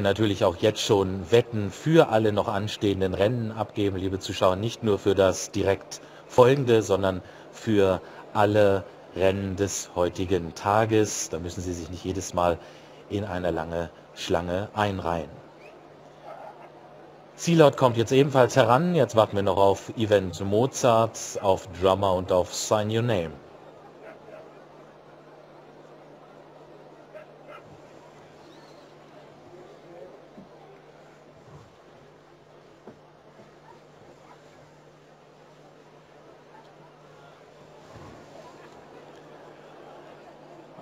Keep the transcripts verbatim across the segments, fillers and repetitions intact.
können natürlich auch jetzt schon Wetten für alle noch anstehenden Rennen abgeben, liebe Zuschauer, nicht nur für das direkt folgende, sondern für alle Rennen des heutigen Tages. Da müssen Sie sich nicht jedes Mal in eine lange Schlange einreihen. Sealord kommt jetzt ebenfalls heran. Jetzt warten wir noch auf Event Mozart, auf Drummer und auf Sign Your Name.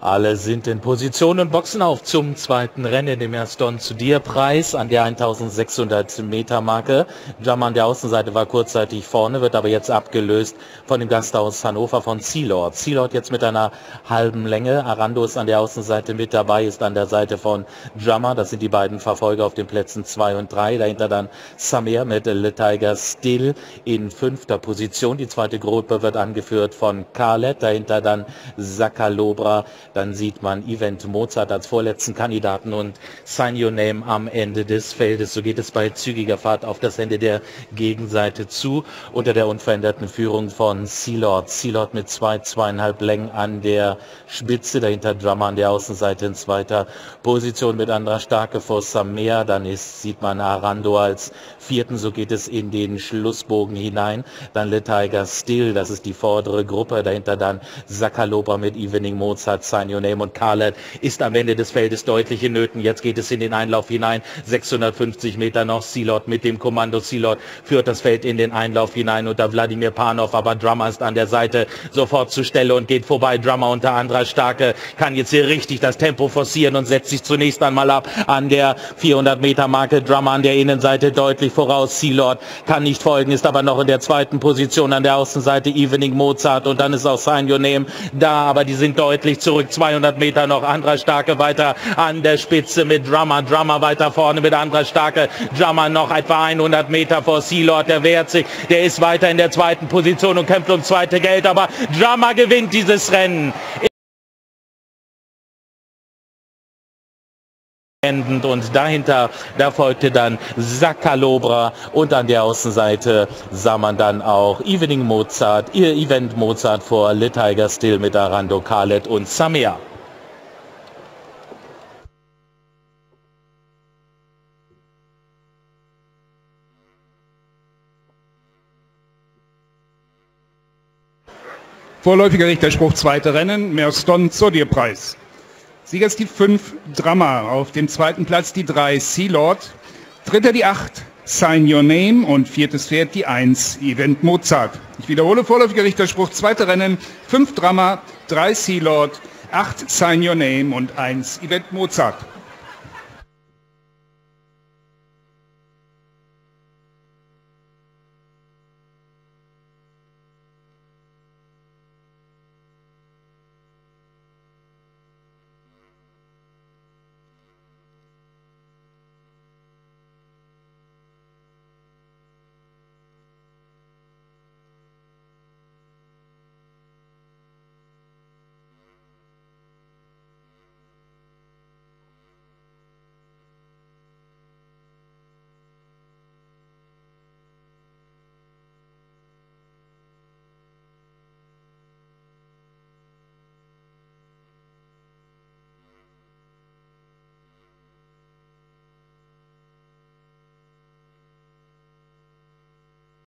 Alle sind in Position und boxen auf zum zweiten Rennen, dem Mer stonn zo Dir-Preis an der eintausendsechshundert-Meter-Marke. Jammer an der Außenseite war kurzzeitig vorne, wird aber jetzt abgelöst von dem Gasthaus Hannover von Sealord. Sealord jetzt mit einer halben Länge. Arando ist an der Außenseite mit dabei, ist an der Seite von Jammer. Das sind die beiden Verfolger auf den Plätzen zwei und drei. Dahinter dann Sameer mit Le Tiger Still in fünfter Position. Die zweite Gruppe wird angeführt von Khalet. Dahinter dann Sa Calobra. Dann sieht man Event Mozart als vorletzten Kandidaten und Sign Your Name am Ende des Feldes. So geht es bei zügiger Fahrt auf das Ende der Gegenseite zu. Unter der unveränderten Führung von Sealord. Sealord mit zwei, zweieinhalb Längen an der Spitze. Dahinter Drummer an der Außenseite in zweiter Position mit anderer Starke vor Sameer. Dann ist, sieht man Arando als vierten. So geht es in den Schlussbogen hinein. Dann Le Tiger Still, das ist die vordere Gruppe. Dahinter dann Sa Calobra mit Evening Mozart, Sign Your Name und Khalet ist am Ende des Feldes deutlich in Nöten. Jetzt geht es in den Einlauf hinein. sechshundertfünfzig Meter noch. Sealord mit dem Kommando. Sealord führt das Feld in den Einlauf hinein unter Wladimir Panov. Aber Drummer ist an der Seite sofort zur Stelle und geht vorbei. Drummer unter anderer Starke kann jetzt hier richtig das Tempo forcieren und setzt sich zunächst einmal ab an der vierhundert-Meter-Marke. Drummer an der Innenseite deutlich voraus. Sealord kann nicht folgen, ist aber noch in der zweiten Position an der Außenseite. Evening Mozart und dann ist auch Sign Your Name da, aber die sind deutlich zurück. zweihundert Meter noch, anderer Starke weiter an der Spitze mit Drummer, Drummer weiter vorne mit anderer Starke, Drummer noch etwa hundert Meter vor Sealord, der wehrt sich, der ist weiter in der zweiten Position und kämpft ums zweite Geld, aber Drummer gewinnt dieses Rennen. Und dahinter, da folgte dann Sa Calobra und an der Außenseite sah man dann auch Evening Mozart, ihr Event Mozart vor Le Tiger Still mit Arando, Khalet und Sameer. Vorläufiger Richterspruch, zweite Rennen, Mer stonn zo Dir-Preis. Sieger ist die fünf, Drummer, auf dem zweiten Platz die drei, Sealord, dritter die acht, Sign Your Name und viertes Pferd die eins, Event Mozart. Ich wiederhole vorläufiger Richterspruch, zweite Rennen, fünf Drummer, drei Sealord, acht Sign Your Name und eins Event Mozart.